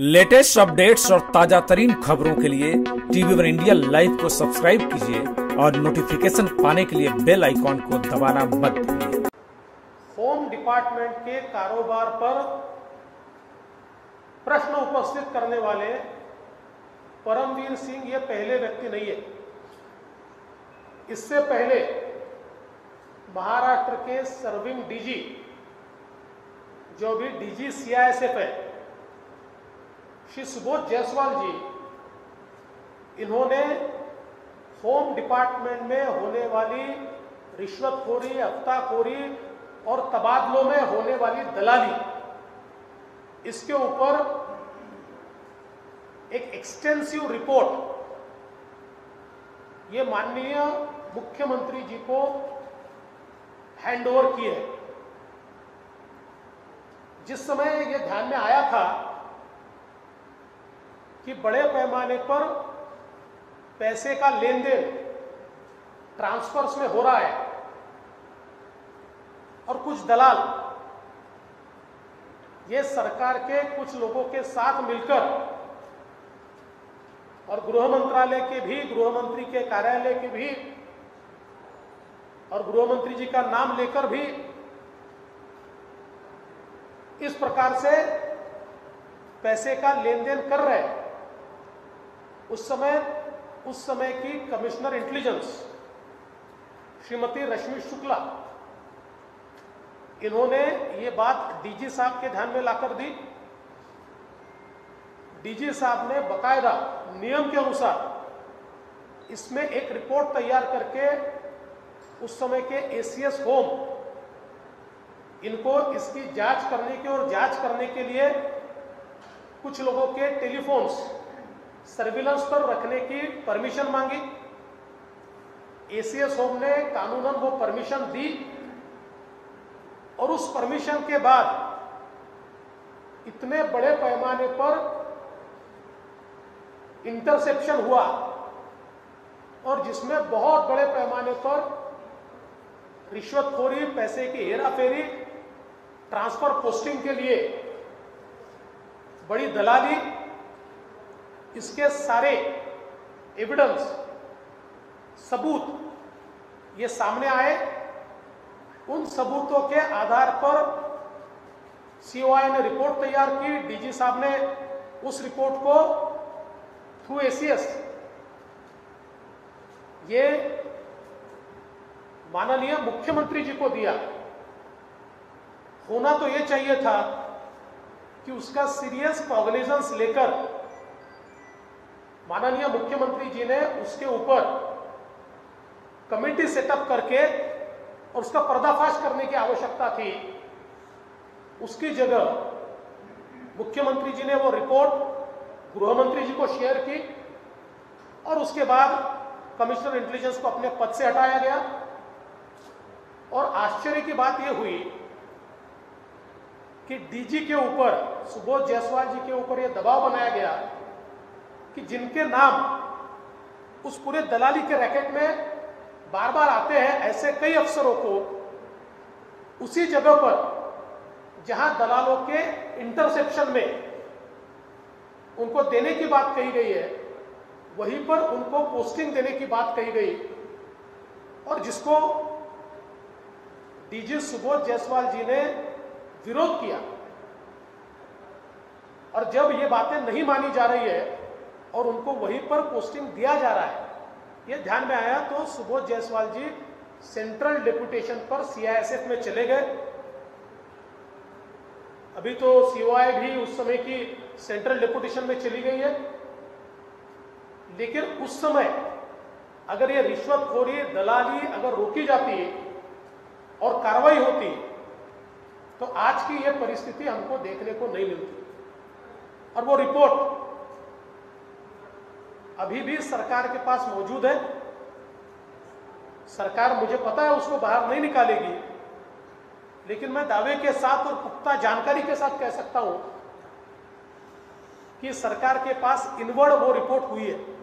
Latest updates और ताजा तरीन खबरों के लिए TV1 इंडिया लाइव को सब्सक्राइब कीजिए और नोटिफिकेशन पाने के लिए बेल आइकॉन को दबाना मत भूलिए। होम डिपार्टमेंट के कारोबार पर प्रश्न उपस्थित करने वाले परमवीर सिंह ये पहले व्यक्ति नहीं है। इससे पहले महाराष्ट्र के सर्विंग डीजी जो भी डीजी CISF है श्री सुबोध जायसवाल जी, इन्होंने होम डिपार्टमेंट में होने वाली रिश्वतखोरी, हफ्ताखोरी और तबादलों में होने वाली दलाली, इसके ऊपर एक एक्सटेंसिव रिपोर्ट ये माननीय मुख्यमंत्री जी को हैंडओवर की है। जिस समय ये ध्यान में आया था कि बड़े पैमाने पर पैसे का लेन देन ट्रांसफर्स में हो रहा है और कुछ दलाल ये सरकार के कुछ लोगों के साथ मिलकर और गृह मंत्रालय के भी, गृह मंत्री के कार्यालय के भी और गृह मंत्री जी का नाम लेकर भी इस प्रकार से पैसे का लेन देन कर रहे हैं। उस समय की कमिश्नर इंटेलिजेंस श्रीमती रश्मि शुक्ला, इन्होंने ये बात डीजी साहब के ध्यान में लाकर दी। डीजी साहब ने बकायदा नियम के अनुसार इसमें एक रिपोर्ट तैयार करके उस समय के ACS होम इनको इसकी जांच करने की और जांच करने के लिए कुछ लोगों के टेलीफोन्स सर्विलांस पर रखने की परमिशन मांगी। ACS होम ने कानूनन वो परमिशन दी और उस परमिशन के बाद इतने बड़े पैमाने पर इंटरसेप्शन हुआ और जिसमें बहुत बड़े पैमाने पर रिश्वतखोरी, पैसे की हेराफेरी, ट्रांसफर पोस्टिंग के लिए बड़ी दलाली, इसके सारे एविडेंस, सबूत ये सामने आए। उन सबूतों के आधार पर COI ने रिपोर्ट तैयार की। डीजी साहब ने उस रिपोर्ट को थ्रू ACS ये माननीय मुख्यमंत्री जी को दिया। होना तो ये चाहिए था कि उसका सीरियस कॉग्निजेंस लेकर माननीय मुख्यमंत्री जी ने उसके ऊपर कमेटी सेटअप करके और उसका पर्दाफाश करने की आवश्यकता थी। उसकी जगह मुख्यमंत्री जी ने वो रिपोर्ट गृहमंत्री जी को शेयर की और उसके बाद कमिश्नर इंटेलिजेंस को अपने पद से हटाया गया। और आश्चर्य की बात यह हुई कि डीजी के ऊपर, सुबोध जायसवाल जी के ऊपर यह दबाव बनाया गया कि जिनके नाम उस पूरे दलाली के रैकेट में बार बार आते हैं, ऐसे कई अफसरों को उसी जगह पर जहां दलालों के इंटरसेप्शन में उनको देने की बात कही गई है, वहीं पर उनको पोस्टिंग देने की बात कही गई। और जिसको डीजी सुबोध जायसवाल जी ने विरोध किया और जब ये बातें नहीं मानी जा रही है और उनको वहीं पर पोस्टिंग दिया जा रहा है, ये ध्यान में आया तो सुबोध जायसवाल जी सेंट्रल डेपुटेशन पर CISF में चले गए। अभी तो COI भी उस समय की सेंट्रल डेपुटेशन में चली गई है, लेकिन उस समय अगर ये रिश्वतखोरी, दलाली अगर रोकी जाती और कार्रवाई होती तो आज की ये परिस्थिति हमको देखने को नहीं मिलती। और वो रिपोर्ट अभी भी सरकार के पास मौजूद है। सरकार, मुझे पता है, उसको बाहर नहीं निकालेगी, लेकिन मैं दावे के साथ और पुख्ता जानकारी के साथ कह सकता हूं कि सरकार के पास इनवर्ड वो रिपोर्ट हुई है।